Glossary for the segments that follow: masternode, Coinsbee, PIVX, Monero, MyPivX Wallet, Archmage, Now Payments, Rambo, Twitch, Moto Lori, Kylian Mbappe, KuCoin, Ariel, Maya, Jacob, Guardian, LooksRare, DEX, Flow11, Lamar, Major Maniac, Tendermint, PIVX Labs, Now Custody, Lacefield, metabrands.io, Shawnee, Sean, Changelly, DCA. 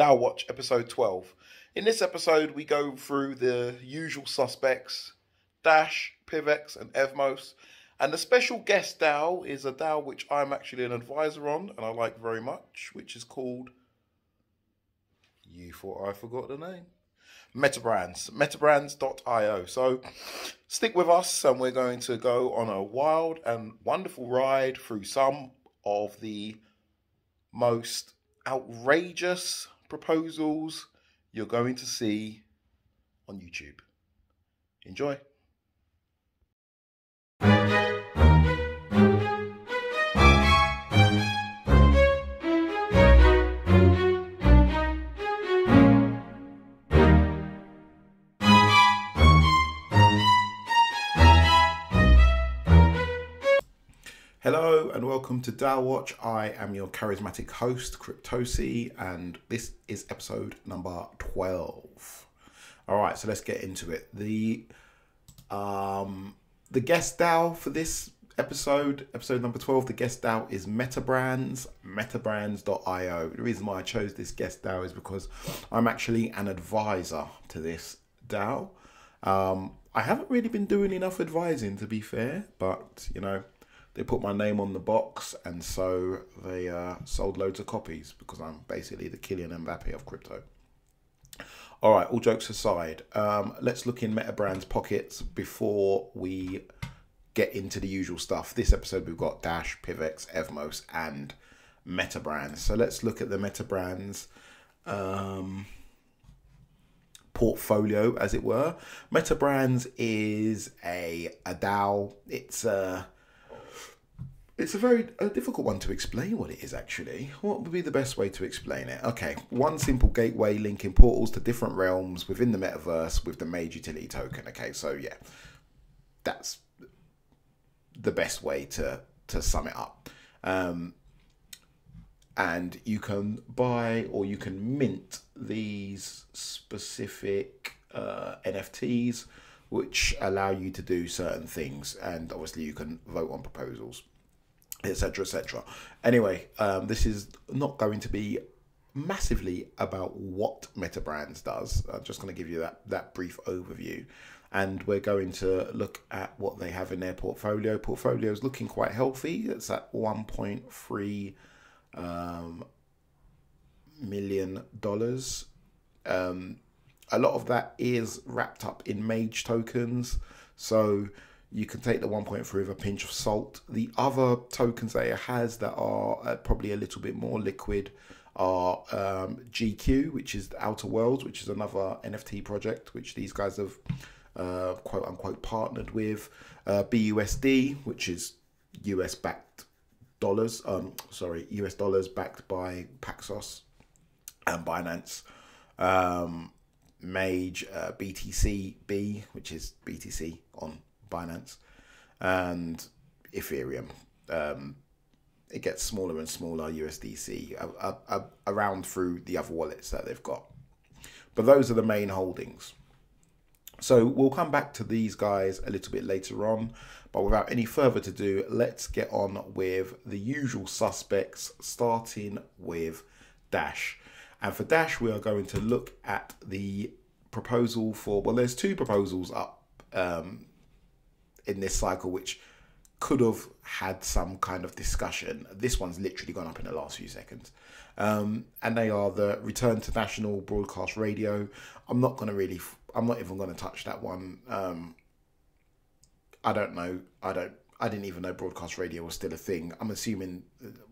DAO Watch episode 12. In this episode, we go through the usual suspects, Dash, PIVX and Evmos. And the special guest DAO is a DAO which I'm actually an advisor on and I like very much, which is called, you thought I forgot the name, Metabrands, metabrands.io. So stick with us and we're going to go on a wild and wonderful ride through some of the most outrageous proposals you're going to see on YouTube. Enjoy. Hello and welcome to DAO Watch. I am your charismatic host, Cryptosi, and this is episode number 12. All right, so let's get into it. The guest DAO for this episode, episode number 12, the guest DAO is Metabrands, metabrands.io. The reason why I chose this guest DAO is because I'm actually an advisor to this DAO. I haven't really been doing enough advising, to be fair, but, you know, they put my name on the box, and so they sold loads of copies because I'm basically the Kylian Mbappe of crypto. All right, all jokes aside, let's look in Metabrand's pockets before we get into the usual stuff. This episode, we've got Dash, PIVX, Evmos, and Metabrands. So let's look at the Metabrands portfolio, as it were. Metabrands is a DAO. It's a very difficult one to explain what it is, actually. What would be the best way to explain it? Okay, one simple gateway linking portals to different realms within the metaverse with the Mage Utility token. Okay, so yeah, that's the best way to sum it up. And you can buy or you can mint these specific NFTs, which allow you to do certain things. And obviously you can vote on proposals, etc, etc. Anyway, this is not going to be massively about what Metabrands does. I'm just going to give you that brief overview, and we're going to look at what they have in their portfolio. Portfolio is looking quite healthy. It's at $1.3 million. A lot of that is wrapped up in Mage tokens, so you can take the 1.3 with a pinch of salt. The other tokens that it has that are probably a little bit more liquid are GQ, which is the Outer Worlds, which is another NFT project, which these guys have quote unquote partnered with. BUSD, which is US backed dollars, US dollars backed by Paxos and Binance. Mage, BTCB, which is BTC on Binance, and Ethereum. It gets smaller and smaller, USDC, around through the other wallets that they've got. But those are the main holdings. So we'll come back to these guys a little bit later on. But without any further ado, let's get on with the usual suspects, starting with Dash. And for Dash, we are going to look at the proposal for, well, there's two proposals up in this cycle which could have had some kind of discussion. This one's literally gone up in the last few seconds, and they are the return to national broadcast radio. I'm not even going to touch that one. I didn't even know broadcast radio was still a thing. I'm assuming,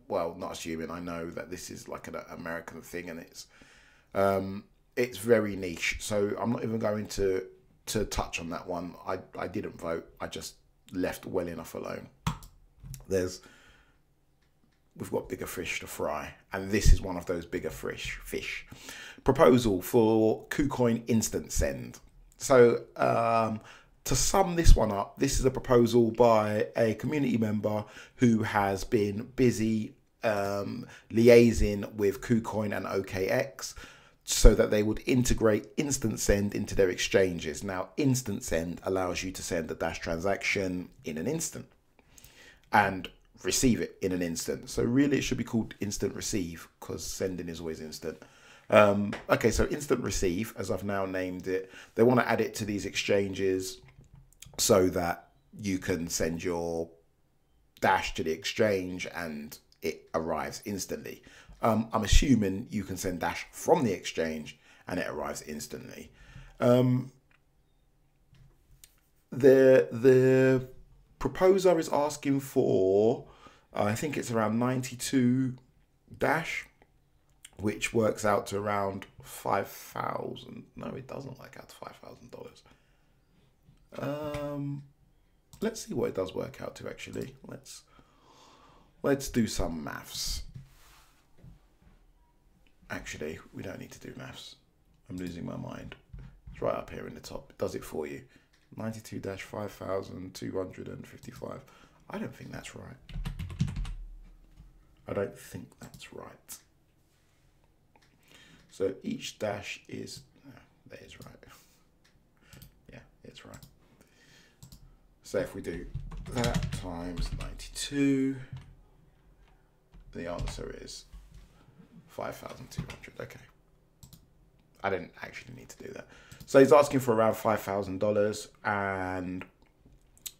well, not assuming, I know that this is like an American thing, and it's very niche, so I'm not even going to touch on that one. I didn't vote. I just left well enough alone. We've got bigger fish to fry, and this is one of those bigger fish. Proposal for KuCoin Instant Send. So to sum this one up, this is a proposal by a community member who has been busy liaising with KuCoin and OKX, so that they would integrate Instant Send into their exchanges. Now, Instant Send allows you to send a Dash transaction in an instant and receive it in an instant. So really it should be called Instant Receive, because sending is always instant. Okay, so instant receive, as I've now named it, they want to add it to these exchanges so that you can send your Dash to the exchange and it arrives instantly. I'm assuming you can send Dash from the exchange and it arrives instantly. The proposer is asking for, I think it's around 92 Dash, which works out to around $5,000. No, it doesn't work out to $5,000. Let's see what it does work out to, actually. Let's do some maths. Actually, we don't need to do maths. I'm losing my mind. It's right up here in the top. It does it for you. 92-5,255. I don't think that's right. I don't think that's right. So each Dash is, oh, that is right. Yeah, it's right. So if we do that times 92, the answer is 5,200. Okay. I didn't actually need to do that. So he's asking for around $5,000, and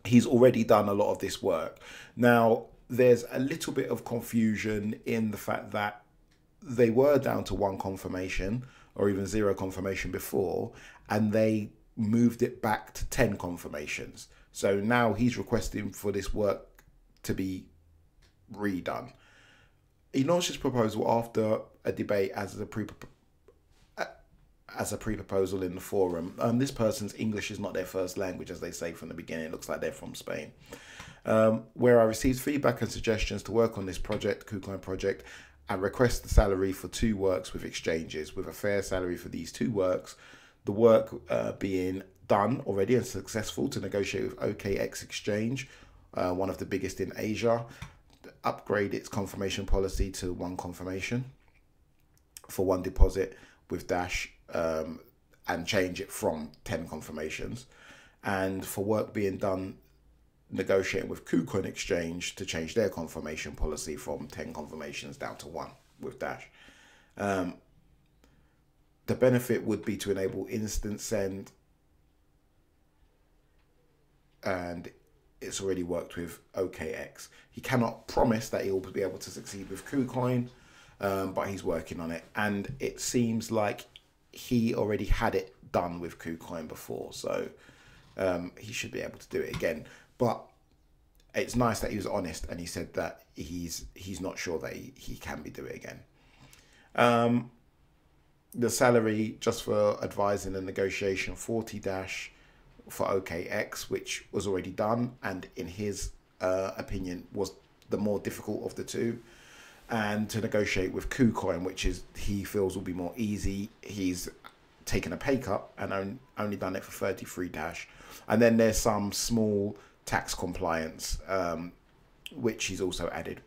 he's already done a lot of this work. Now, there's a little bit of confusion in the fact that they were down to one confirmation or even zero confirmation before, and they moved it back to 10 confirmations. So now he's requesting for this work to be redone. He launched his proposal after a debate as a pre-proposal in the forum. This person's English is not their first language, as they say from the beginning. It looks like they're from Spain. Where I received feedback and suggestions to work on this project, KuCoin project, and request the salary for two works with exchanges, with a fair salary for these two works, the work being done already and successful to negotiate with OKX exchange, one of the biggest in Asia, upgrade its confirmation policy to one confirmation for one deposit with Dash, and change it from 10 confirmations, and for work being done negotiating with KuCoin exchange to change their confirmation policy from 10 confirmations down to one with Dash. The benefit would be to enable instant send, and it's already worked with OKX. He cannot promise that he will be able to succeed with KuCoin, but he's working on it, and it seems like he already had it done with KuCoin before, so he should be able to do it again. But it's nice that he was honest and he said that he's not sure that he can do it again. The salary, just for advising the negotiation, 40 Dash for OKX, which was already done and in his opinion was the more difficult of the two, and to negotiate with KuCoin, which is he feels will be more easy. He's taken a pay cut and only done it for 33 Dash, and then there's some small tax compliance which he's also added.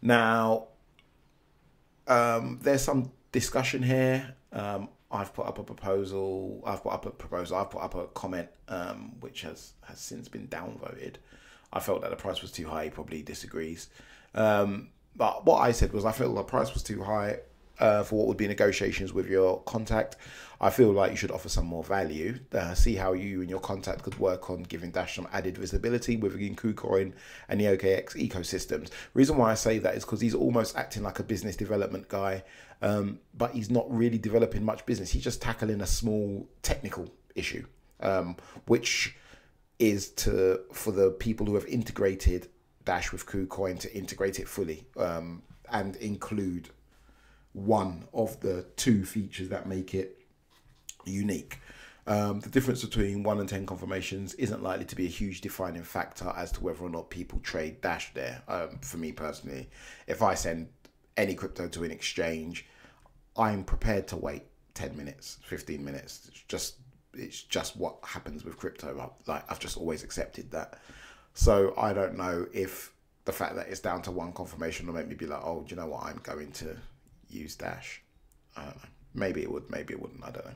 Now there's some discussion here. I've put up a comment which has since been downvoted. I felt that the price was too high. He probably disagrees, but what I said was I felt the price was too high for what would be negotiations with your contact. I feel like you should offer some more value. See how you and your contact could work on giving Dash some added visibility within KuCoin and the OKX ecosystems. Reason why I say that is because he's almost acting like a business development guy, but he's not really developing much business. He's just tackling a small technical issue, which is for the people who have integrated Dash with KuCoin to integrate it fully and include one of the two features that make it unique. The difference between 1 and 10 confirmations isn't likely to be a huge defining factor as to whether or not people trade Dash there. For me personally, if I send any crypto to an exchange, I'm prepared to wait 10 minutes, 15 minutes. It's just what happens with crypto. Like, I've just always accepted that. So I don't know if the fact that it's down to one confirmation will make me be like, oh, do you know what? I'm going to use Dash. Maybe it would, maybe it wouldn't, I don't know.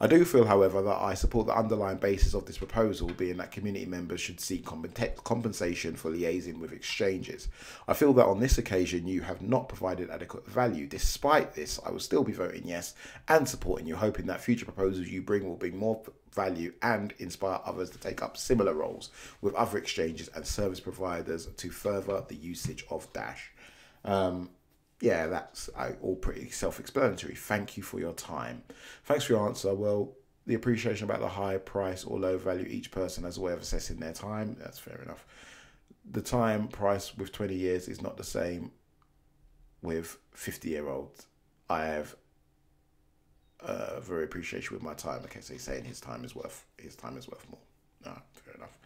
I do feel, however, that I support the underlying basis of this proposal, being that community members should seek compensation for liaising with exchanges. I feel that on this occasion, you have not provided adequate value. Despite this, I will still be voting yes and supporting you, hoping that future proposals you bring will bring more value and inspire others to take up similar roles with other exchanges and service providers to further the usage of Dash. Yeah, that's all pretty self-explanatory. Thank you for your time. Thanks for your answer. Well, the appreciation about the high price or low value each person has a way of assessing their time. That's fair enough. The time price with 20 years is not the same with 50-year-olds. I have very appreciation with my time. Okay, so he's saying his time is worth more. No, fair enough.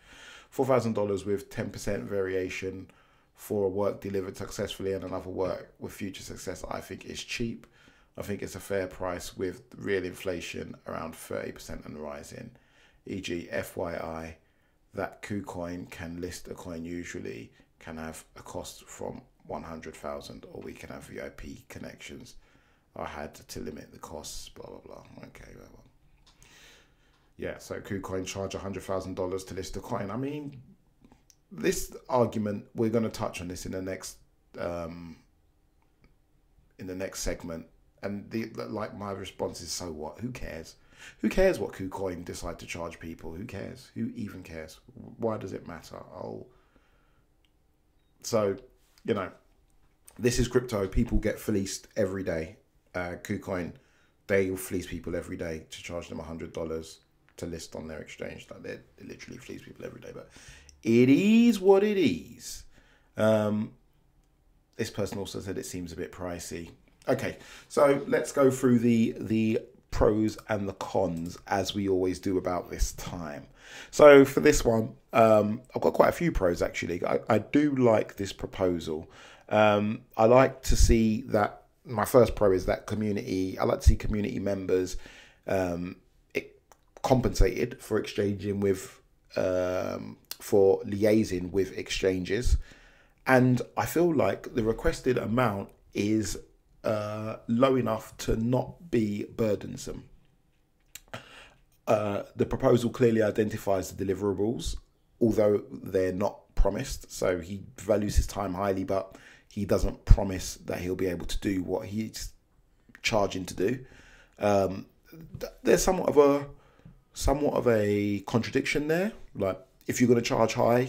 $4,000 with 10% variation for a work delivered successfully and another work with future success, I think is cheap. I think it's a fair price with real inflation around 30% and rising. E.g. FYI, that KuCoin can list a coin usually can have a cost from 100,000, or we can have VIP connections. I had to limit the costs, blah, blah, blah. Okay, well, well. Yeah, so KuCoin charge $100,000 to list a coin. I mean, this argument, we're going to touch on this in the next segment, and like my response is, so what? Who cares? Who cares what KuCoin decide to charge people? Who cares? Who even cares? Why does it matter? Oh, so you know, this is crypto. People get fleeced every day. KuCoin, they will fleece people every day to charge them $100 to list on their exchange. Like they literally fleece people every day, but it is what it is. This person also said it seems a bit pricey. Okay, so let's go through the pros and the cons, as we always do about this time. So for this one, I've got quite a few pros, actually. I do like this proposal. I like to see that, my first pro is that community, I like to see community members compensated for exchanging with, for liaising with exchanges. And I feel like the requested amount is low enough to not be burdensome. The proposal clearly identifies the deliverables, although they're not promised. So he values his time highly, but he doesn't promise that he'll be able to do what he's charging to do. There's somewhat of a contradiction there. Like, if you're going to charge high,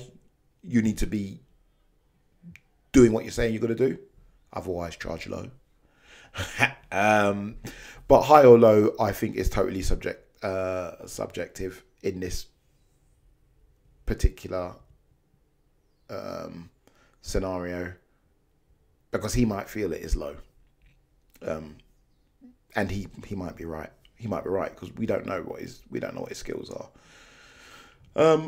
you need to be doing what you're saying you're going to do. Otherwise, charge low. But high or low, I think, is totally subjective in this particular scenario, because he might feel it is low, and he might be right. He might be right, because we don't know what his skills are.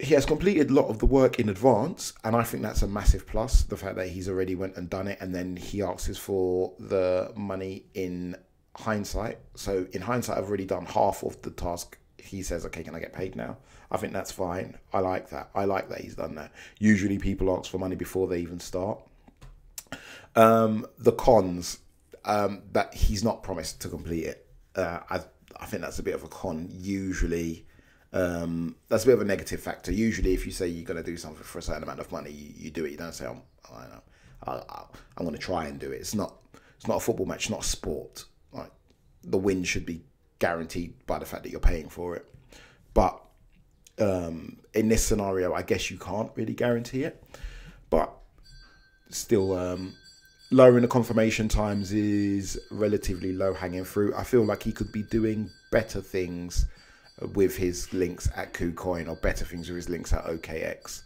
He has completed a lot of the work in advance, and I think that's a massive plus. The fact that he's already went and done it, and then he asks for the money in hindsight. So in hindsight, I've already done half of the task. He says, okay, can I get paid now? I think that's fine. I like that. I like that he's done that. Usually people ask for money before they even start. The cons, that he's not promised to complete it. I think that's a bit of a con. Usually, that's a bit of a negative factor. Usually, if you say you're going to do something for a certain amount of money, you do it. You don't say, I'm going to try and do it. It's not a football match. It's not a sport. Like, the win should be guaranteed by the fact that you're paying for it. But in this scenario, I guess you can't really guarantee it. But still, lowering the confirmation times is relatively low-hanging fruit. I feel like he could be doing better things with his links at KuCoin, or better things with his links at OKX.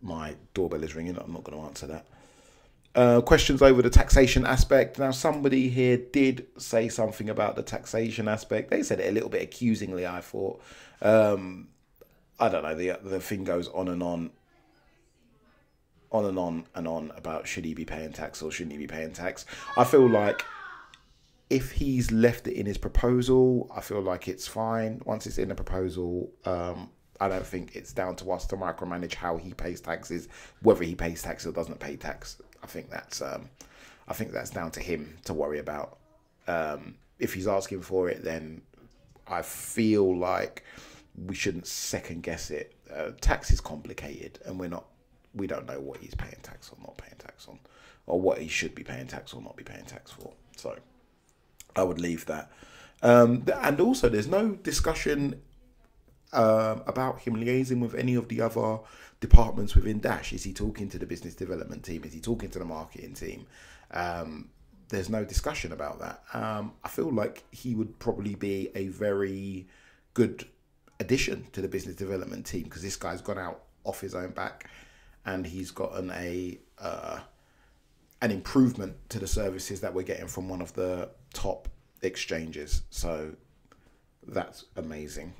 My doorbell is ringing. I'm not going to answer that. Questions over the taxation aspect. Now, somebody here did say something about the taxation aspect. They said it a little bit accusingly, I thought. I don't know. The thing goes on and on about should he be paying tax or shouldn't he be paying tax. I feel like if he's left it in his proposal, I feel like it's fine. Once it's in the proposal, I don't think it's down to us to micromanage how he pays taxes, whether he pays tax or doesn't pay tax. I think that's I think that's down to him to worry about. If he's asking for it, then I feel like we shouldn't second guess it. Tax is complicated, and we don't know what he's paying tax on, not paying tax on, or what he should be paying tax or not be paying tax for. So I would leave that. And also, there's no discussion about him liaising with any of the other departments within Dash. Is he talking to the business development team? Is he talking to the marketing team? There's no discussion about that. I feel like he would probably be a very good addition to the business development team, because this guy's gone out off his own back and he's gotten an improvement to the services that we're getting from one of the top exchanges. So that's amazing.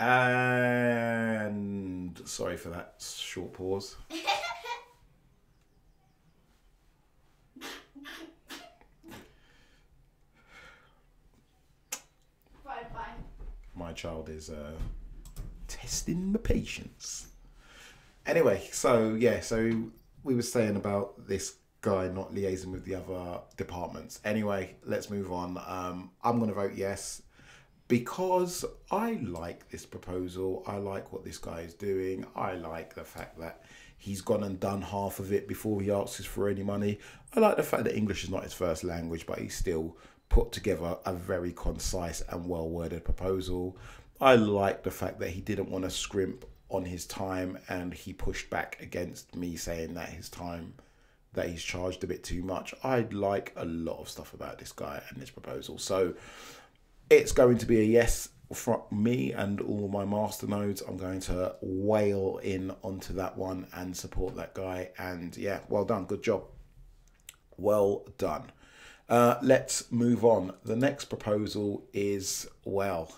And sorry for that short pause. Fine. My child is testing the patience. Anyway, so yeah, so we were saying about this guy not liaising with the other departments. Anyway, let's move on. I'm going to vote yes, because I like this proposal. I like what this guy is doing. I like the fact that he's gone and done half of it before he asks for any money. I like the fact that English is not his first language, but he's still put together a very concise and well-worded proposal. I like the fact that he didn't want to scrimp on his time, and he pushed back against me saying that his time that he's charged a bit too much. I like a lot of stuff about this guy and this proposal. So it's going to be a yes from me and all my masternodes. I'm going to wail in onto that one and support that guy. And yeah, well done. Good job. Well done. Let's move on. The next proposal is, well,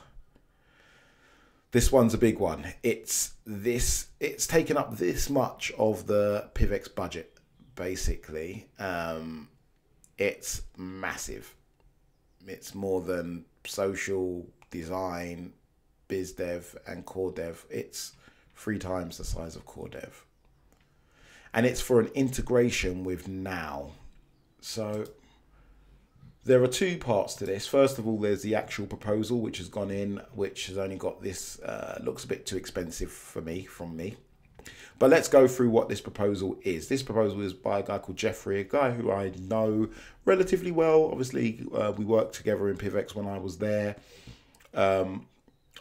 this one's a big one. It's taken up this much of the PIVX budget, basically. It's massive. It's more than social, design, biz dev and core dev. It's 3 times the size of core dev, and it's for an integration with Now. So there are 2 parts to this. First of all, there's the actual proposal which has gone in, which has only got this, looks a bit too expensive for me, from me. But let's go through what this proposal is. This proposal is by a guy called Jeffrey, a guy who I know relatively well. Obviously, we worked together in PIVX when I was there. I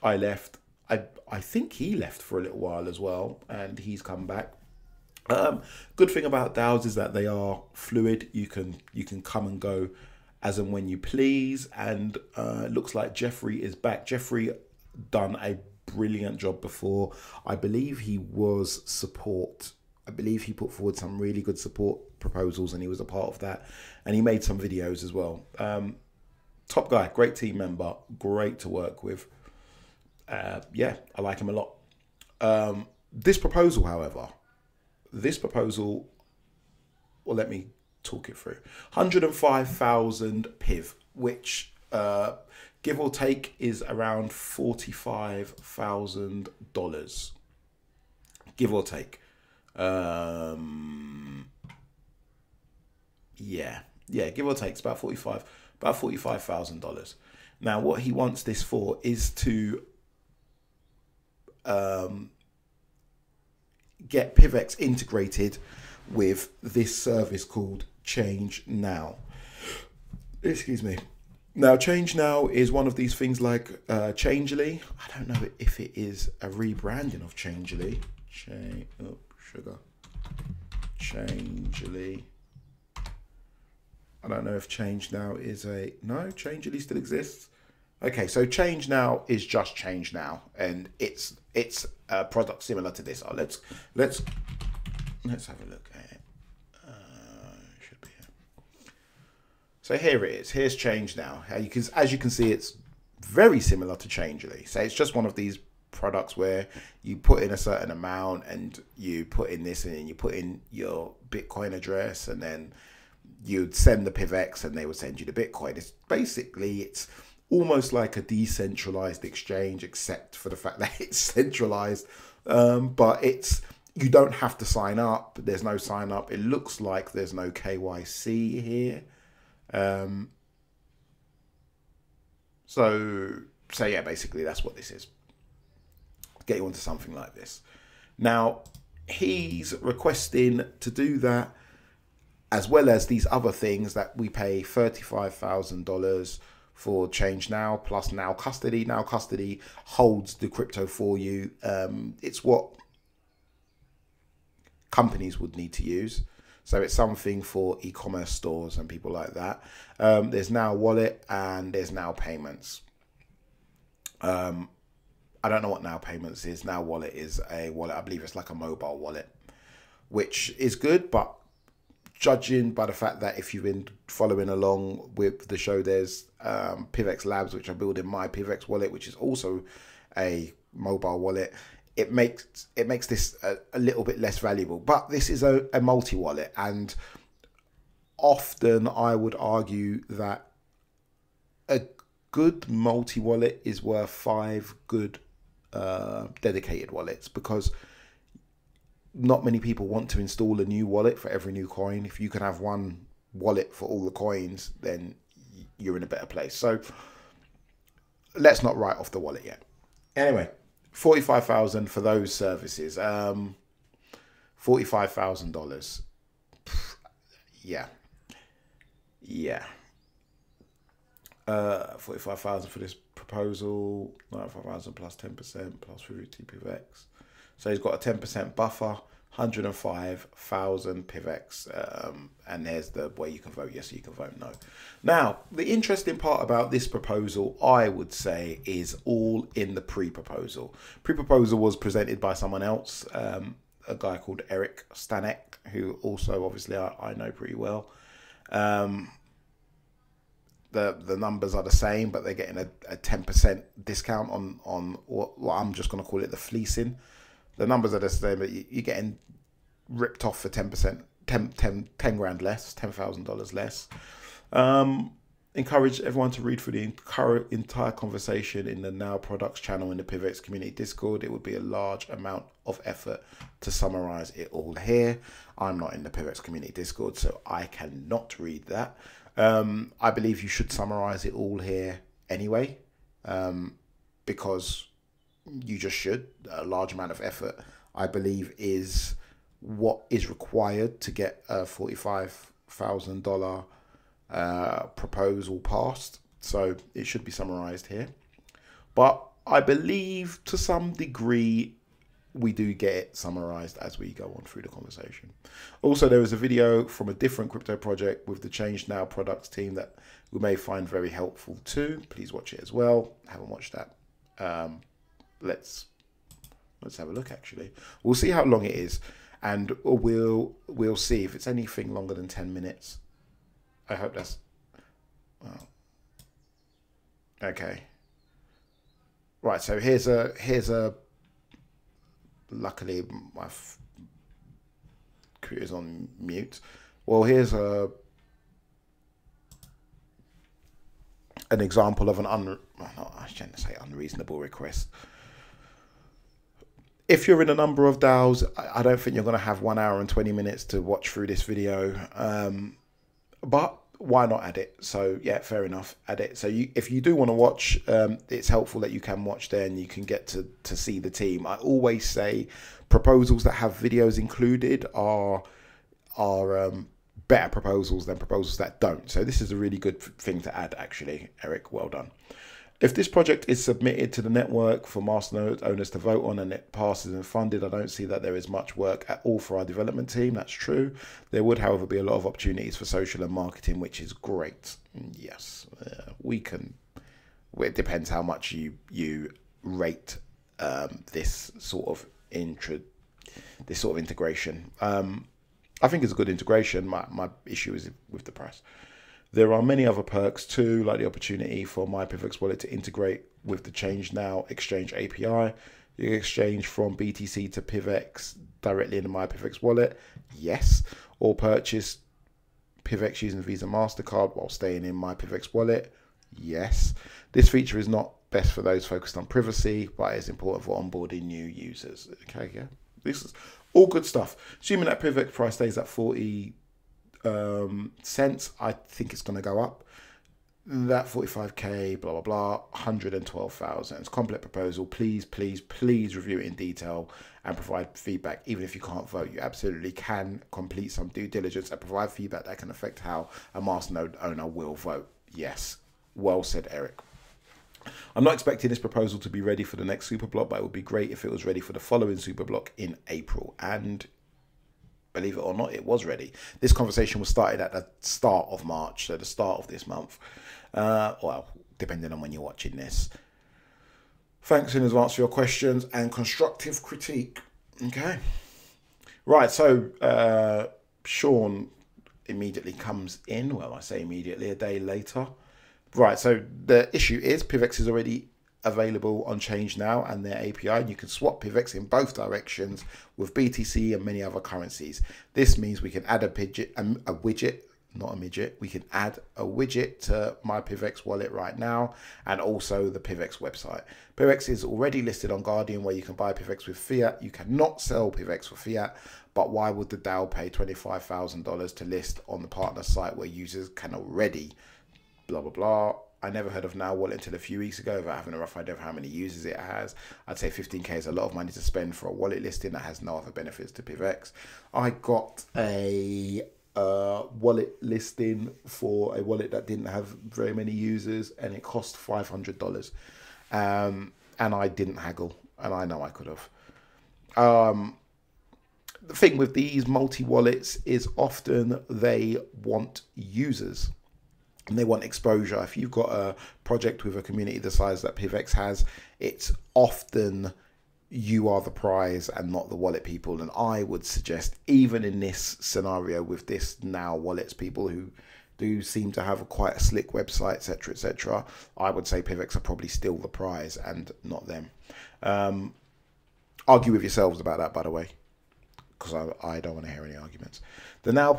left. I think he left for a little while as well, and he's come back. Good thing about DAOs is that they are fluid. You can come and go as and when you please. And it looks like Jeffrey is back. Jeffrey done a brilliant job before. I believe he was support. I believe he put forward some really good support proposals and he was a part of that, and he made some videos as well. Top guy, great team member, great to work with. Yeah, I like him a lot. This proposal, however, well, let me talk it through. 105,000 PIV, which give or take is around $45,000, give or take. Yeah, give or take. It's about $45,000. Now, what he wants this for is to get PIVX integrated with this service called ChangeNOW. Excuse me. Now, ChangeNOW is one of these things like Changelly. I don't know if it is a rebranding of Changelly. Changelly. I don't know if ChangeNOW is a... No, Changelly still exists. Okay, so ChangeNOW is just ChangeNOW, and it's a product similar to this. Oh, let's have a look at it. It should be here. So here it is. Here's ChangeNOW. As you can see, it's very similar to Changelly. So it's just one of these products where you put in a certain amount, and you put in this, and then you put in your Bitcoin address, and then you'd send the PIVX, and they would send you the Bitcoin. It's basically, it's almost like a decentralized exchange, except for the fact that it's centralized But it's, you don't have to sign up. There's no sign up. It looks like there's no KYC here. So yeah, basically that's what this is. Get you onto something like this. Now, he's requesting to do that, as well as these other things that we pay $35,000 for ChangeNOW plus Now Custody. Now Custody holds the crypto for you. It's what companies would need to use. So it's something for e-commerce stores and people like that. There's Now Wallet and there's Now Payments. I don't know what Now Payments is. Now Wallet is a wallet. I believe it's like a mobile wallet, which is good, but judging by the fact that if you've been following along with the show, there's PIVX Labs, which I build in MyPivX Wallet, which is also a mobile wallet. It makes this a little bit less valuable. But this is a multi-wallet, and often I would argue that a good multi-wallet is worth 5 good dedicated wallets, because not many people want to install a new wallet for every new coin. If you can have one wallet for all the coins, then you're in a better place. So let's not write off the wallet yet. Anyway, 45,000 for those services. $45,000. Yeah. Yeah. 45,000 for this proposal. 95,000 plus 10% plus 50 PIVX. So he's got a 10% buffer, 105,000 PIVX, and there's the way you can vote yes, you can vote no. Now, the interesting part about this proposal, I would say, is all in the pre-proposal. Pre-proposal was presented by someone else, a guy called Eric Stanek, who also, obviously, I know pretty well. The numbers are the same, but they're getting a 10% discount on what I'm just going to call it the fleecing. The numbers are the same, but you're getting ripped off for 10%, 10 grand less, $10,000 less. Encourage everyone to read through the entire conversation in the Now Products channel in the PIVX community Discord. It would be a large amount of effort to summarize it all here. I'm not in the PIVX community Discord, so I cannot read that. I believe you should summarize it all here anyway, because you just should. A large amount of effort, I believe, is what is required to get a $45,000 proposal passed. So it should be summarized here. But I believe to some degree we do get it summarized as we go on through the conversation. Also, there was a video from a different crypto project with the ChangeNOW products team that we may find very helpful too. Please watch it as well. I haven't watched that. Let's have a look. Actually, we'll see how long it is, and we'll see if it's anything longer than 10 minutes. I hope that's well. Okay. Right. So here's a. Luckily, my computer's on mute. Well, here's an example of an I shouldn't say unreasonable request. If you're in a number of DAOs, I don't think you're going to have 1 hour and 20 minutes to watch through this video. But why not add it? So yeah, fair enough, add it. So if you do want to watch, it's helpful that you can watch there and you can get to see the team. I always say proposals that have videos included are better proposals than proposals that don't. So this is a really good thing to add, actually. Eric, well done. If this project is submitted to the network for masternode owners to vote on and it passes and funded, I don't see that there is much work at all for our development team. That's true. There would, however, be a lot of opportunities for social and marketing, which is great. Yes, we can. It depends how much you rate this sort of integration. I think it's a good integration. My issue is with the price. There are many other perks too, like the opportunity for MyPivX Wallet to integrate with the ChangeNOW Exchange API. You exchange from BTC to PIVX directly in the MyPivX Wallet, yes, or purchase PIVX using Visa Mastercard while staying in MyPivX Wallet, yes. This feature is not best for those focused on privacy, but it's important for onboarding new users. Okay, yeah, this is all good stuff. Assuming that PIVX price stays at 40 cents, I think it's going to go up. That 45k, blah blah blah, 112,000. It's a complex proposal. Please, please, please review it in detail and provide feedback. Even if you can't vote, you absolutely can complete some due diligence and provide feedback that can affect how a masternode owner will vote. Yes, well said, Eric. I'm not expecting this proposal to be ready for the next superblock, but it would be great if it was ready for the following superblock in April. And believe it or not, it was ready. This conversation was started at the start of March, so the start of this month. Well, depending on when you're watching this. Thanks in advance for your questions and constructive critique. Okay. Right, so Sean immediately comes in. Well, I say immediately, a day later. Right, so the issue is PIVX is already available on ChangeNOW and their API, and you can swap PIVX in both directions with BTC and many other currencies. This means we can add a widget to MyPivX Wallet right now, and also the PIVX website. PIVX is already listed on Guardian, where you can buy PIVX with fiat. You cannot sell PIVX for fiat, but why would the DAO pay $25,000 to list on the partner site where users can already blah blah blah? I never heard of Now Wallet until a few weeks ago, without having a rough idea of how many users it has. I'd say 15k is a lot of money to spend for a wallet listing that has no other benefits to PIVX. I got a wallet listing for a wallet that didn't have very many users, and it cost $500. And I didn't haggle, and I know I could have. The thing with these multi-wallets is often they want users. And they want exposure. If you've got a project with a community the size that PIVX has, it's often you are the prize and not the wallet people. And I would suggest, even in this scenario with this Now Wallets people who do seem to have quite a slick website, etc., etc., I would say PIVX are probably still the prize and not them. Argue with yourselves about that, by the way, because I don't want to hear any arguments. The now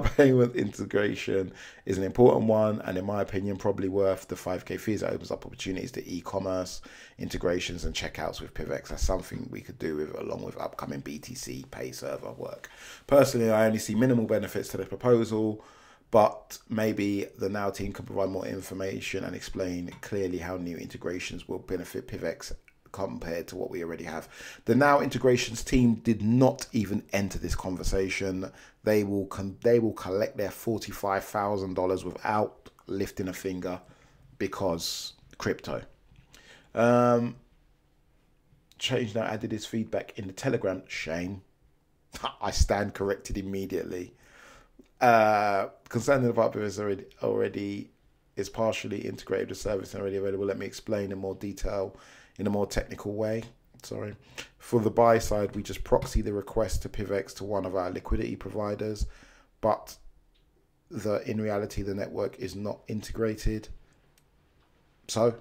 payment integration is an important one, and in my opinion, probably worth the 5k fees. That opens up opportunities to e-commerce integrations and checkouts with PIVX. That's something we could do with, along with upcoming BTC pay server work. Personally, I only see minimal benefits to the proposal, but maybe the Now team can provide more information and explain clearly how new integrations will benefit PIVX compared to what we already have. The Now integrations team did not even enter this conversation. They will collect their $45,000 without lifting a finger, because crypto. ChangeNow added his feedback in the Telegram. Shame. I stand corrected immediately. Concerning the part that is already is partially integrated with the service and already available. Let me explain in more detail. In a more technical way, sorry. For the buy side, we just proxy the request to PIVX to one of our liquidity providers, but in reality, the network is not integrated. So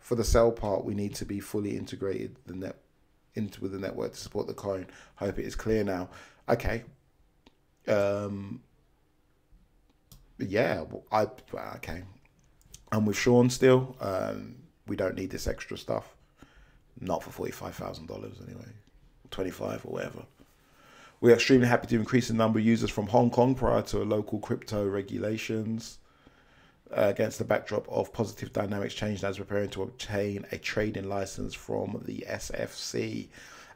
for the sell part, we need to be fully integrated with the network to support the coin. Hope it is clear now. Okay. Yeah, okay. I'm with Sean still. We don't need this extra stuff. Not for $45,000 anyway, 25 or whatever. We are extremely happy to increase the number of users from Hong Kong prior to local crypto regulations. Against the backdrop of positive dynamics, ChangeNow is preparing to obtain a trading license from the SFC.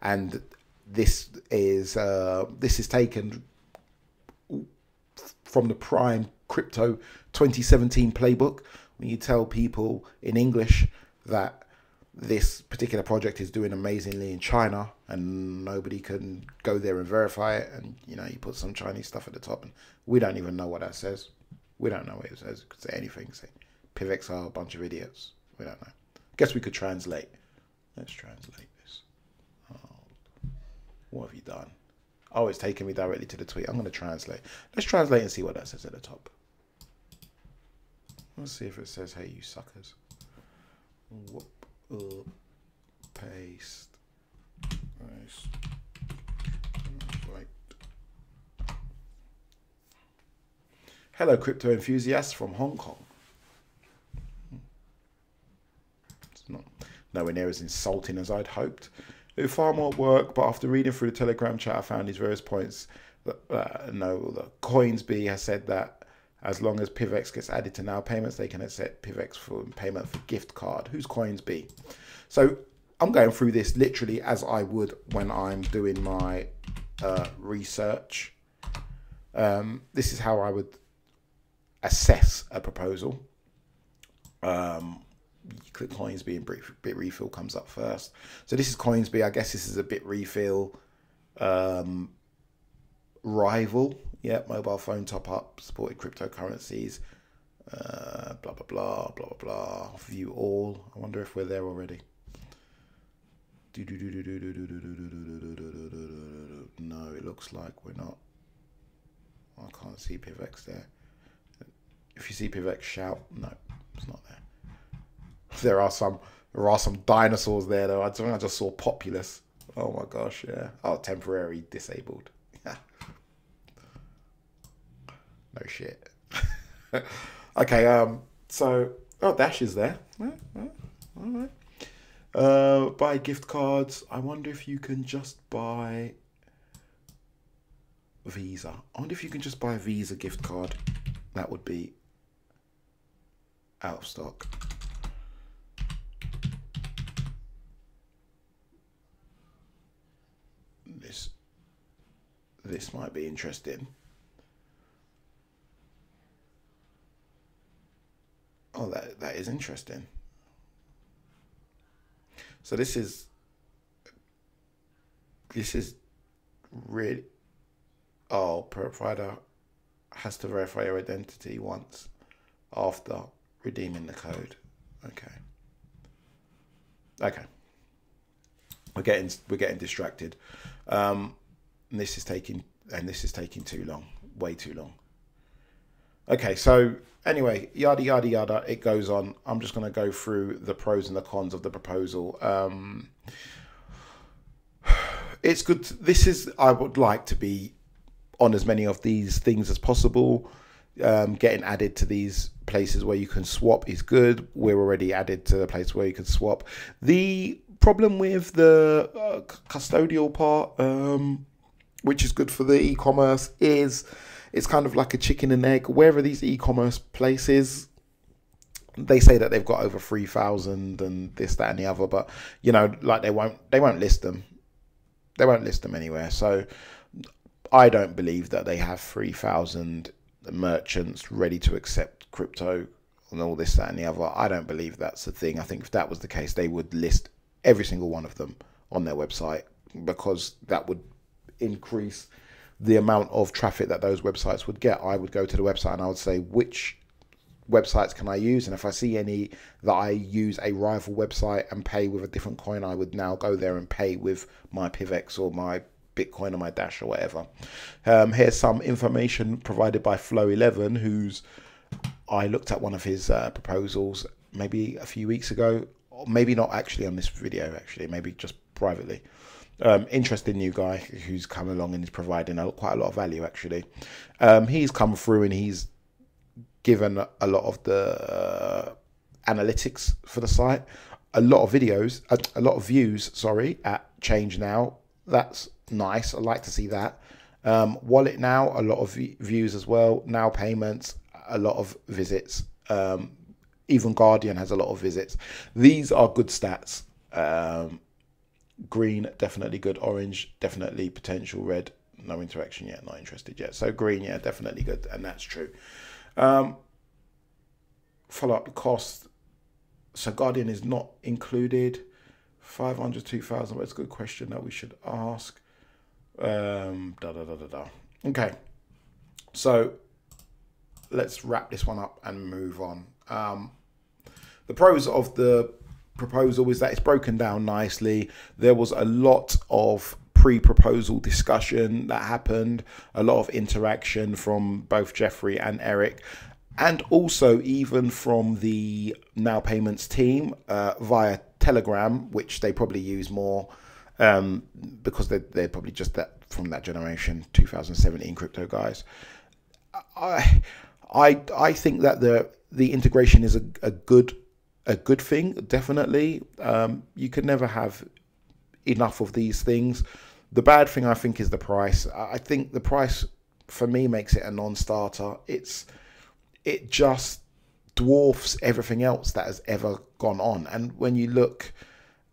And this is taken from the Prime Crypto 2017 playbook. When you tell people in English that this particular project is doing amazingly in China and nobody can go there and verify it, and you know, you put some Chinese stuff at the top, and we don't even know what that says. We don't know what it says. It could say anything. Say PIVX are a bunch of idiots. We don't know. Guess we could translate. Let's translate this. Oh, what have you done? Oh, it's taking me directly to the tweet. I'm going to translate. Let's translate and see what that says at the top. Let's see if it says, hey, you suckers. Whoop, paste. Nice. Right. Hello, crypto enthusiasts from Hong Kong. nowhere near as insulting as I'd hoped. It was far more work, but after reading through the Telegram chat, I found his various points that Coinsbee has said that as long as PIVX gets added to Now Payments, they can accept PIVX for payment for gift card. Who's Coinsbee? So I'm going through this literally as I would when I'm doing my research. This is how I would assess a proposal. You click Coinsbee and BitRefill comes up first. So this is Coinsbee. I guess this is a BitRefill rival. Yeah, mobile phone top up, supported cryptocurrencies, blah, blah, blah, blah, blah, view all. I wonder if we're there already. No, it looks like we're not. I can't see PIVX there. If you see PIVX, shout. No, it's not there. There are some dinosaurs there though. I think I just saw Populous. Oh my gosh, yeah. Oh, temporary disabled. No shit. Okay. So, oh, Dash is there. All right. Buy gift cards. I wonder if you can just buy Visa. I wonder if you can just buy a Visa gift card. That would be out of stock. This might be interesting. Oh, that is interesting. So this is really, oh, provider has to verify your identity once after redeeming the code. Okay. We're getting distracted. This is taking too long, way too long. Okay, so anyway, yada, yada, yada, it goes on. I'm just going to go through the pros and the cons of the proposal. It's good. I would like to be on as many of these things as possible. Getting added to these places where you can swap is good. We're already added to the place where you can swap. The problem with the custodial part, which is good for the e-commerce, is it's kind of like a chicken and egg. Where are these e-commerce places? They say that they've got over 3,000 and this, that, and the other, but you know, like they won't list them. They won't list them anywhere. So I don't believe that they have 3,000 merchants ready to accept crypto and all this, that, and the other. I don't believe that's a thing. I think if that was the case, they would list every single one of them on their website, because that would increase the amount of traffic that those websites would get. I would go to the website and I would say, which websites can I use? And if I see any that I use a rival website and pay with a different coin, I would now go there and pay with my PIVX or my Bitcoin or my Dash or whatever. Here's some information provided by Flow11, who's, I looked at one of his proposals maybe a few weeks ago, or maybe not actually on this video, actually, maybe just privately. Interesting new guy who's come along and is providing quite a lot of value, actually. He's come through and he's given a lot of the analytics for the site, a lot of videos, a lot of views, sorry, at ChangeNOW. That's nice. I like to see that. Wallet Now, a lot of views as well. Now Payments, a lot of visits. Even Guardian has a lot of visits. These are good stats. Green, definitely good. Orange, definitely potential. Red, no interaction yet, not interested yet. So green, yeah, definitely good, and that's true. Follow up the cost. So Guardian is not included. 500, 2,000, but it's a good question that we should ask. Okay, so let's wrap this one up and move on. The pros of the proposal is that it's broken down nicely. There was a lot of pre-proposal discussion that happened, a lot of interaction from both Jeffrey and Eric, and also even from the Now Payments team via Telegram, which they probably use more because they're probably just that from that generation, 2017 crypto guys. I think that the integration is a good a good thing, definitely. You could never have enough of these things. The bad thing, I think, is the price. I think the price, for me, makes it a non-starter. It just dwarfs everything else that has ever gone on. And when you look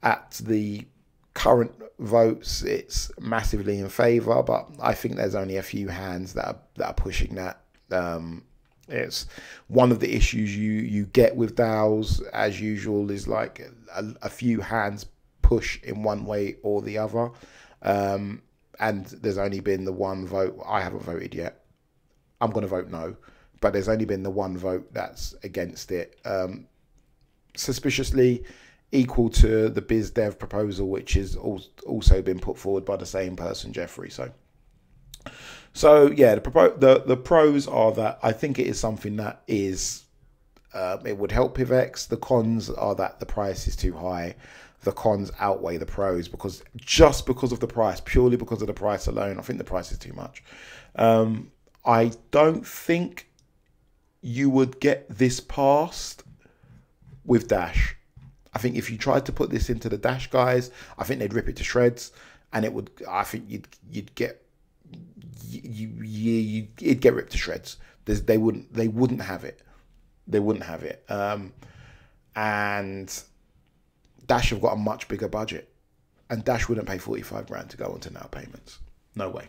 at the current votes, it's massively in favor, but I think there's only a few hands that are pushing that. It's one of the issues you get with DAOs, as usual, is like a few hands push in one way or the other. And there's only been the one vote. I haven't voted yet. I'm going to vote no, but there's only been the one vote that's against it. Suspiciously equal to the biz dev proposal, which has also been put forward by the same person, Jeffrey. So yeah, the pros are that I think it is something that is, it would help PIVX. The cons are that the price is too high. The cons outweigh the pros because of the price, purely because of the price alone. I think the price is too much. I don't think you would get this passed with Dash. I think if you tried to put this into the Dash guys, I think they'd rip it to shreds, and it would. I think it'd get ripped to shreds. They wouldn't have it. They wouldn't have it. And Dash have got a much bigger budget, and Dash wouldn't pay 45 grand to go onto Now Payments. No way.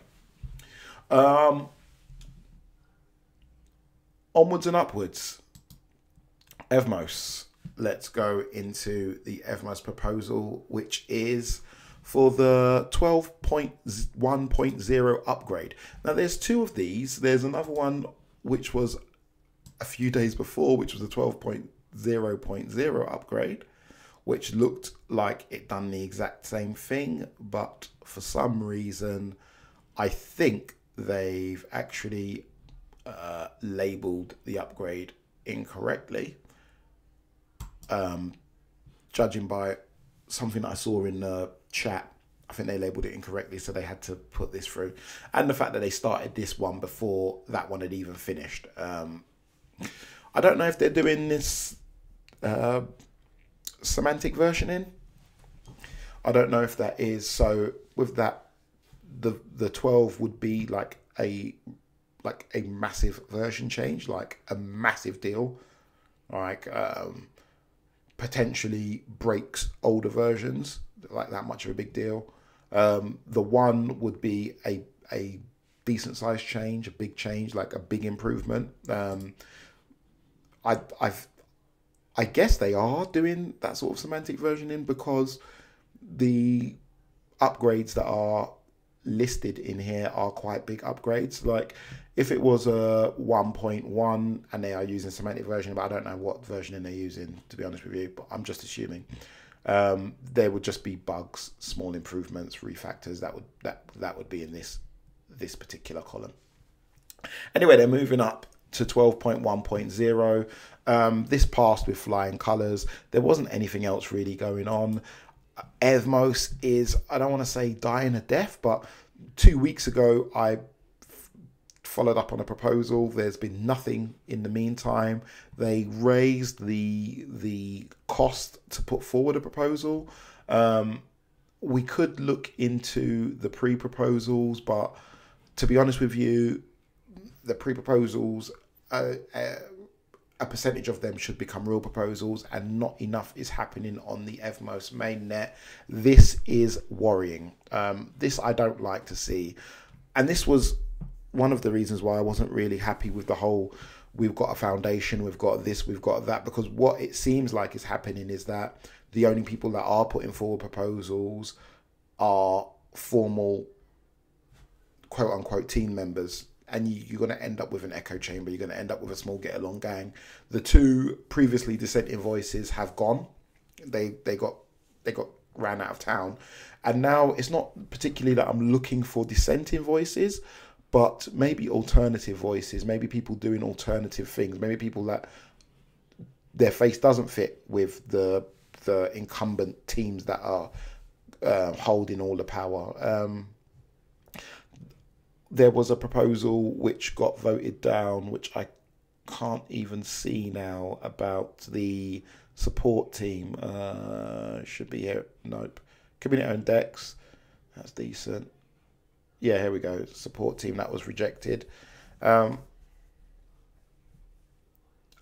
Onwards and upwards. Evmos. Let's go into the Evmos proposal, which is for the 12.1.0 upgrade. Now, there's two of these. There's another one which was a few days before, which was the 12.0.0 upgrade, which looked like it done the exact same thing, but for some reason, I think they've actually labeled the upgrade incorrectly, judging by something that I saw in the chat. I think they labeled it incorrectly, so they had to put this through. And the fact that they started this one before that one had even finished. I don't know if they're doing this semantic versioning. I don't know if that is. So with that, the 12 would be like a massive version change, like a massive deal, like potentially breaks older versions, like that much of a big deal. The one would be a decent sized change, a big change, like a big improvement. I guess they are doing that sort of semantic versioning, because the upgrades that are listed in here are quite big upgrades. Like if it was a 1.1 and they are using semantic versioning, but I don't know what versioning they're using, to be honest with you, but I'm just assuming there would just be bugs, small improvements, refactors that would be in this particular column. Anyway, they're moving up to 12.1.0. This passed with flying colors. There wasn't anything else really going on. Evmos is, I don't want to say dying a death, but 2 weeks ago I followed up on a proposal. There's been nothing in the meantime. They raised the cost to put forward a proposal. We could look into the pre-proposals, but to be honest with you, the pre-proposals, a percentage of them should become real proposals, and not enough is happening on the Evmos mainnet. This is worrying. This I don't like to see. And this was one of the reasons why I wasn't really happy with the whole, we've got a foundation, we've got this, we've got that, because what it seems like is happening is that the only people that are putting forward proposals are formal quote unquote team members. And you're going to end up with an echo chamber. You're going to end up with a small get-along gang. The two previously dissenting voices have gone. They got ran out of town. And now it's not particularly that I'm looking for dissenting voices, but maybe alternative voices, maybe people doing alternative things, maybe people that their face doesn't fit with the incumbent teams that are holding all the power. There was a proposal which got voted down, which I can't even see now, about the support team. Should be here. Nope. Community owned DEX. That's decent. Yeah, here we go. Support team. That was rejected. I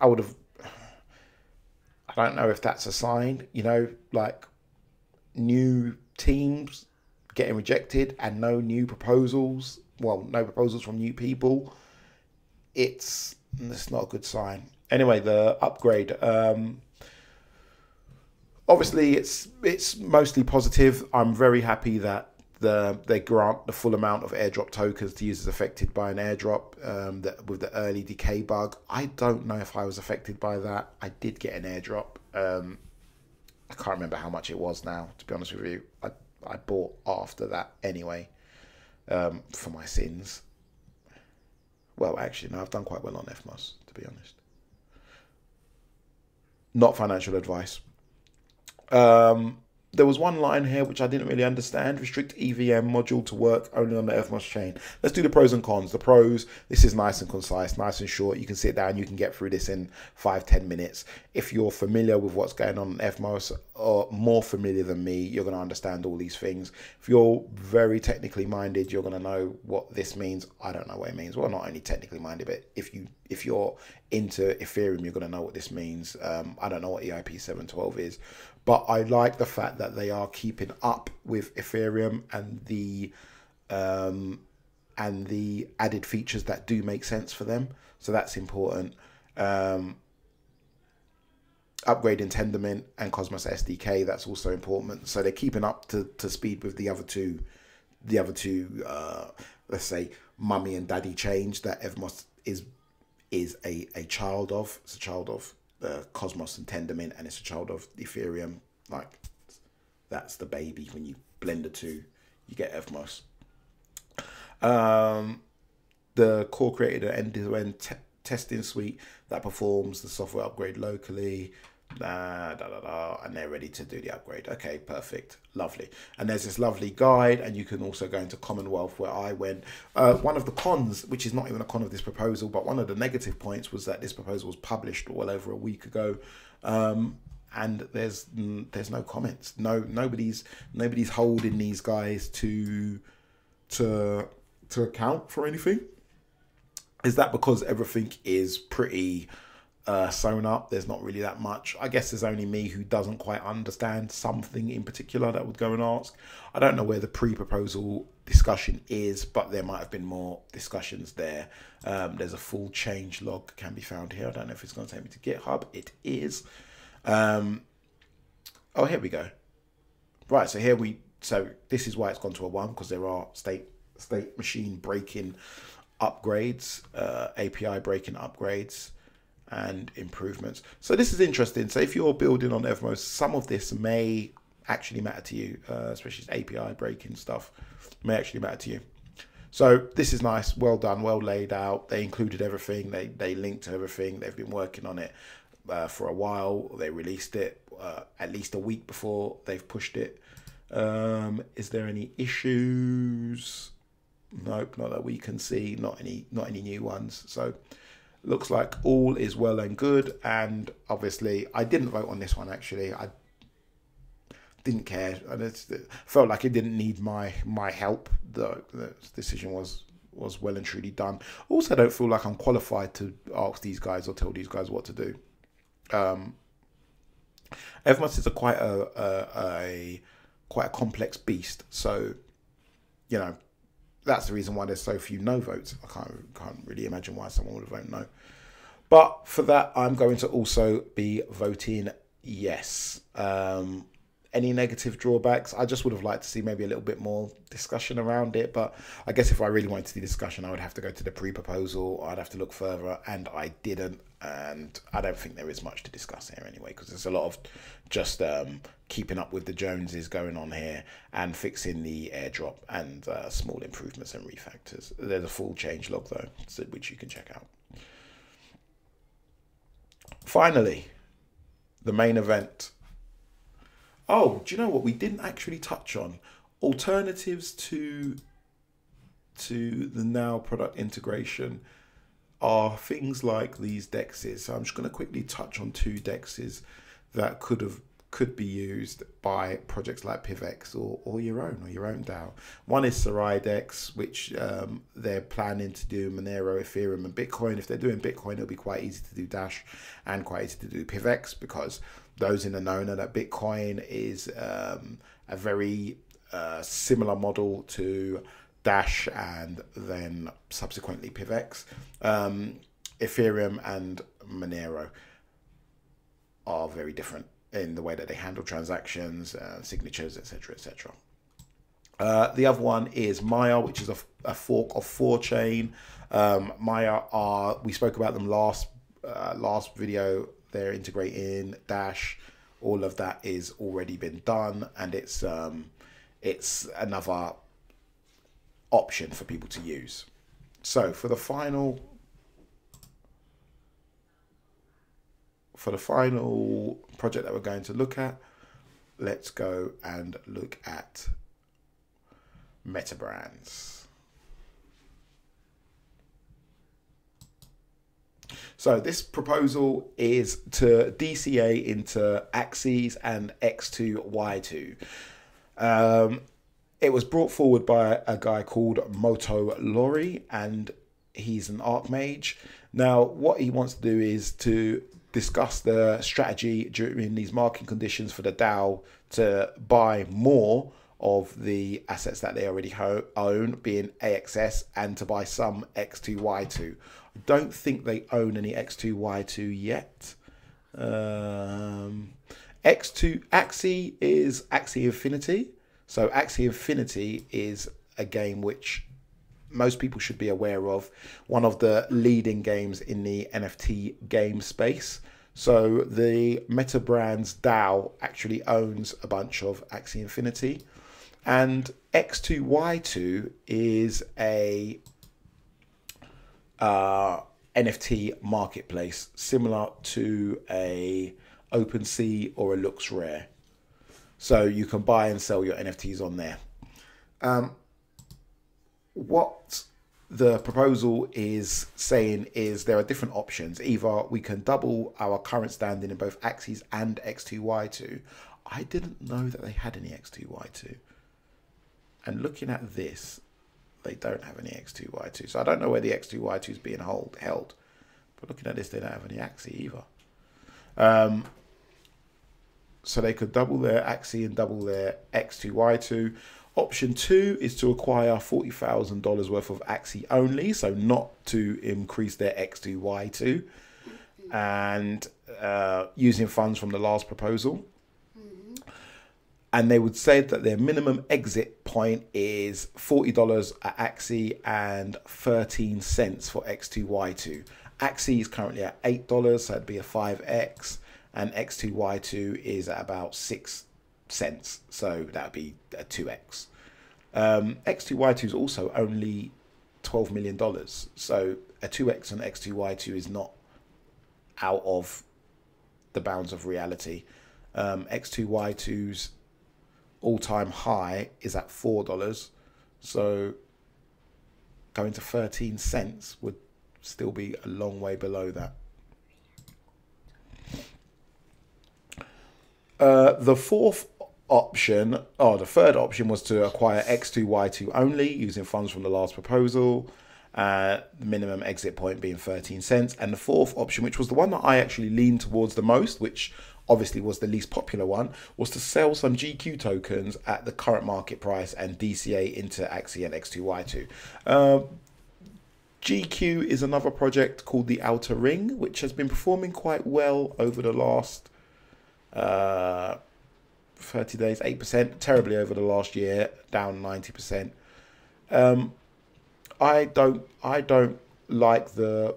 would have... I don't know if that's a sign, you know, like new teams getting rejected and no new proposals. Well, no proposals from new people. It's not a good sign. Anyway, the upgrade. Obviously, it's mostly positive. I'm very happy that they grant the full amount of airdrop tokens to users affected by an airdrop with the early decay bug. I don't know if I was affected by that. I did get an airdrop. I can't remember how much it was now, to be honest with you. I bought after that anyway, for my sins. Well, actually, no, I've done quite well on Evmos, to be honest. Not financial advice. There was one line here which I didn't really understand. Restrict EVM module to work only on the Evmos chain. Let's do the pros and cons. The pros, this is nice and concise, nice and short. You can sit down, you can get through this in 5-10 minutes. If you're familiar with what's going on in Evmos, or more familiar than me, you're going to understand all these things. If you're very technically minded, you're going to know what this means. I don't know what it means. Well, not only technically minded, but if you're into Ethereum, you're going to know what this means. I don't know what EIP 712 is, but I like the fact that they are keeping up with Ethereum and the added features that do make sense for them. So that's important. Upgrading Tendermint and Cosmos SDK, that's also important. So they're keeping up to speed with the other two, let's say, mummy and daddy change that Evmos is a child of. It's a child of Cosmos and Tendermint, and it's a child of Ethereum. Like, that's the baby. When you blend the two, you get Evmos. The core created an end-to-end testing suite that performs the software upgrade locally, and they're ready to do the upgrade. Okay, perfect, lovely. And there's this lovely guide, and you can also go into Commonwealth, where I went. One of the cons, which is not even a con of this proposal, but one of the negative points, was that this proposal was published well over a week ago, and there's no comments. Nobody's holding these guys to account for anything. Is that because everything is pretty sewn up? There's not really that much. I guess there's only me who doesn't quite understand something in particular that would go and ask. I don't know where the pre-proposal discussion is, but there might have been more discussions there. There's a full change log can be found here. I don't know if it's going to take me to GitHub. It is. Oh, here we go. Right, so this is why it's gone to a 1, because there are state machine breaking upgrades, API breaking upgrades, and improvements. So this is interesting. So if you're building on Evmos, some of this may actually matter to you, especially API breaking stuff may actually matter to you. So this is nice, well done, well laid out. They included everything, they linked to everything. They've been working on it for a while. They released it at least a week before they've pushed it. Is there any issues? Nope, not that we can see, not any new ones. So looks like all is well and good. And obviously I didn't vote on this one. Actually, I didn't care. I just felt like it didn't need my help. The decision was well and truly done. Also, I don't feel like I'm qualified to ask these guys or tell these guys what to do. Evmos is quite a complex beast. So, you know, that's the reason why there's so few no votes. I can't really imagine why someone would vote no. But for that, I'm going to also be voting yes. Any negative drawbacks? I just would have liked to see maybe a little bit more discussion around it. But I guess if I really wanted to see discussion, I would have to go to the pre-proposal. I'd have to look further, and I didn't. And I don't think there is much to discuss here anyway, because there's a lot of just keeping up with the Joneses going on here, and fixing the airdrop, and small improvements and refactors. There's a full change log though, which you can check out. Finally, the main event. Oh, do you know what we didn't actually touch on? Alternatives to the Now product integration are things like these DEXs. So I'm just going to quickly touch on two DEXs that could be used by projects like PIVX or your own DAO. One is Soridex, which they're planning to do Monero, Ethereum, and Bitcoin. If they're doing Bitcoin, it'll be quite easy to do Dash and quite easy to do PIVX, because those in the know that Bitcoin is a very similar model to Dash and then subsequently PIVX. Ethereum and Monero are very different in the way that they handle transactions, signatures, etc., etc. The other one is Maya, which is a fork of 4chain. Maya are, we spoke about them last video. They're integrating Dash. All of that is already been done, and it's another option for people to use. So for the final. Project that we're going to look at, let's go and look at Metabrands. So this proposal is to DCA into Axie and X2Y2. It was brought forward by a guy called Moto Lori, and he's an archmage. Now, what he wants to do is to discuss the strategy during these market conditions for the DAO to buy more of the assets that they already own, being AXS, and to buy some X2Y2. I don't think they own any X2Y2 yet. Axie is Axie Infinity. So Axie Infinity is a game which most people should be aware of, one of the leading games in the NFT game space. So the Metabrands DAO actually owns a bunch of Axie Infinity, and X2Y2 is a NFT marketplace similar to a OpenSea or a LooksRare. So you can buy and sell your NFTs on there. What the proposal is saying is there are different options. Either we can double our current standing in both Axie and X2Y2. I didn't know that they had any X2Y2. And looking at this, they don't have any X2Y2. So I don't know where the X2Y2 is being held. But looking at this, they don't have any Axie either. So they could double their Axie and double their X2Y2. Option two is to acquire $40,000 worth of Axie only, so not to increase their X2Y2, and using funds from the last proposal. And they would say that their minimum exit point is $40 at Axie and 13 cents for X2Y2. Axie is currently at $8, so it'd be a 5x, and X2Y2 is at about 6 cents, so that would be a 2x. X2Y2 is also only $12 million, so a 2x on X2Y2 is not out of the bounds of reality. X2Y2's all-time high is at $4, so going to 13 cents would still be a long way below that. The third option was to acquire X2Y2 only using funds from the last proposal, minimum exit point being 13 cents. And the fourth option, which was the one that I actually leaned towards the most, which obviously was the least popular one, was to sell some GQ tokens at the current market price and DCA into Axie and X2Y2. GQ is another project called The Outer Ring, which has been performing quite well over the last 30 days, 8%, terribly over the last year, down 90%. I don't like the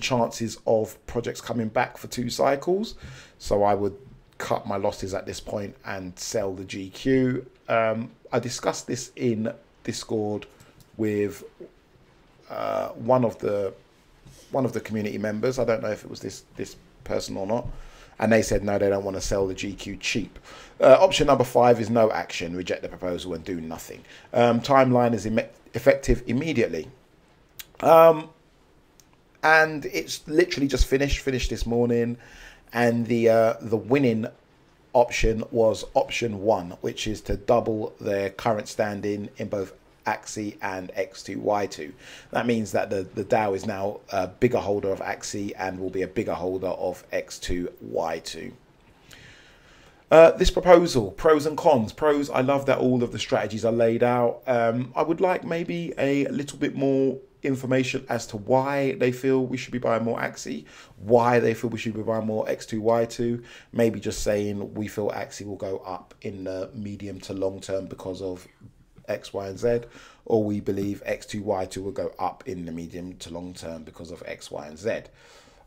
chances of projects coming back for two cycles, so I would cut my losses at this point and sell the GQ. I discussed this in Discord with one of the community members. I don't know if it was this person or not. And they said, no, they don't want to sell the GQ cheap. Option number five is no action, reject the proposal and do nothing. Timeline is effective immediately. And it's literally just finished this morning. and the winning option was option 1, which is to double their current standing in both Axie and X2Y2. That means that the DAO is now a bigger holder of Axie and will be a bigger holder of X2Y2. This proposal, pros and cons. Pros, I love that all of the strategies are laid out. I would like maybe a little bit more information as to why they feel we should be buying more Axie, why they feel we should be buying more X2Y2. Maybe just saying we feel Axie will go up in the medium to long term because of X, Y, and Z, or we believe X2Y2 will go up in the medium to long term because of X, Y, and Z.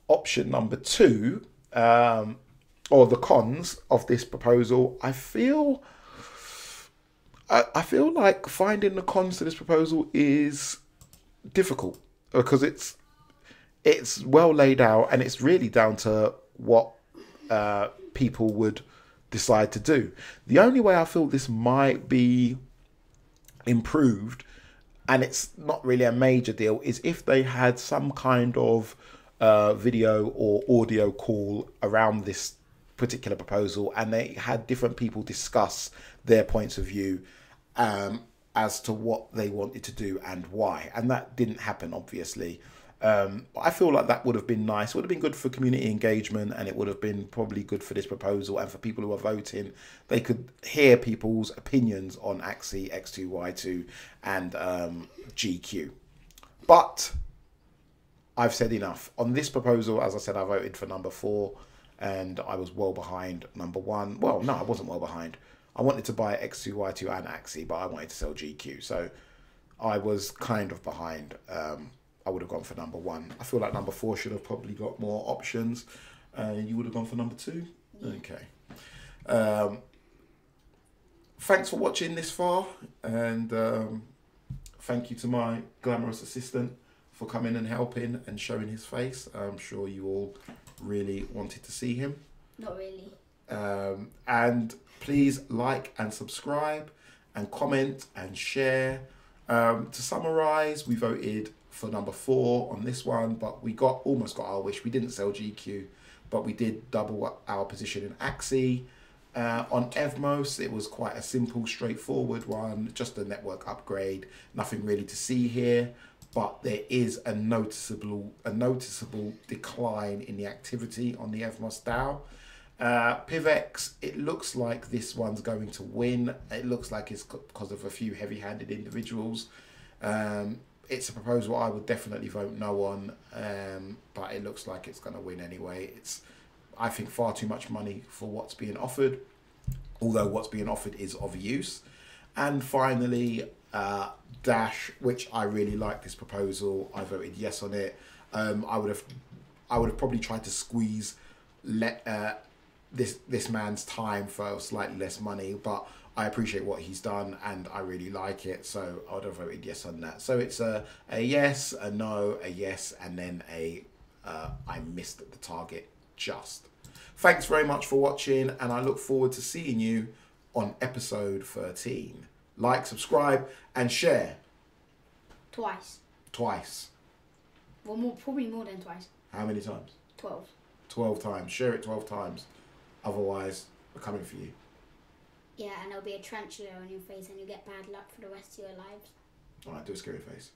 Option number 2, or the cons of this proposal, I feel like finding the cons to this proposal is difficult because it's well laid out and it's really down to what people would decide to do. The only way I feel this might be improved, and it's not really a major deal, is if they had some kind of video or audio call around this particular proposal and they had different people discuss their points of view as to what they wanted to do and why, and that didn't happen, obviously. But I feel like that would have been nice. It would have been good for community engagement, and it would have been probably good for this proposal and for people who are voting. They could hear people's opinions on Axie, X2Y2, and GQ. But I've said enough. On this proposal, as I said, I voted for number 4, and I was well behind number 1. Well, no, I wasn't well behind. I wanted to buy X2Y2 and Axie, but I wanted to sell GQ. So I was kind of behind. I would have gone for number 1. I feel like number 4 should have probably got more options. You would have gone for number 2? Okay. Thanks for watching this far. And thank you to my glamorous assistant for coming and helping and showing his face. I'm sure you all really wanted to see him. Not really. And please like and subscribe and comment and share. To summarize, we voted for number 4 on this one, but we almost got our wish. We didn't sell GQ, but we did double our position in Axie. On Evmos, it was quite a simple, straightforward one, just a network upgrade, nothing really to see here, but there is a noticeable decline in the activity on the Evmos DAO. PIVX, it looks like this one's going to win. It looks like it's because of a few heavy-handed individuals. It's a proposal I would definitely vote no on, but it looks like it's going to win anyway. It's, I think, far too much money for what's being offered, although what's being offered is of use. And finally, Dash, which I really like this proposal. I voted yes on it. I would have probably tried to squeeze this man's time for slightly less money, but I appreciate what he's done and I really like it, so I would have voted yes on that. So it's a yes, a no, a yes, and then a I missed the target just. Thanks very much for watching, and I look forward to seeing you on episode 13. Like, subscribe, and share. Twice. Twice. Well, probably more than twice. How many times? 12. 12 times. Share it 12 times. Otherwise, we're coming for you. Yeah, and there'll be a tarantula on your face and you'll get bad luck for the rest of your lives. Alright, do a scary face.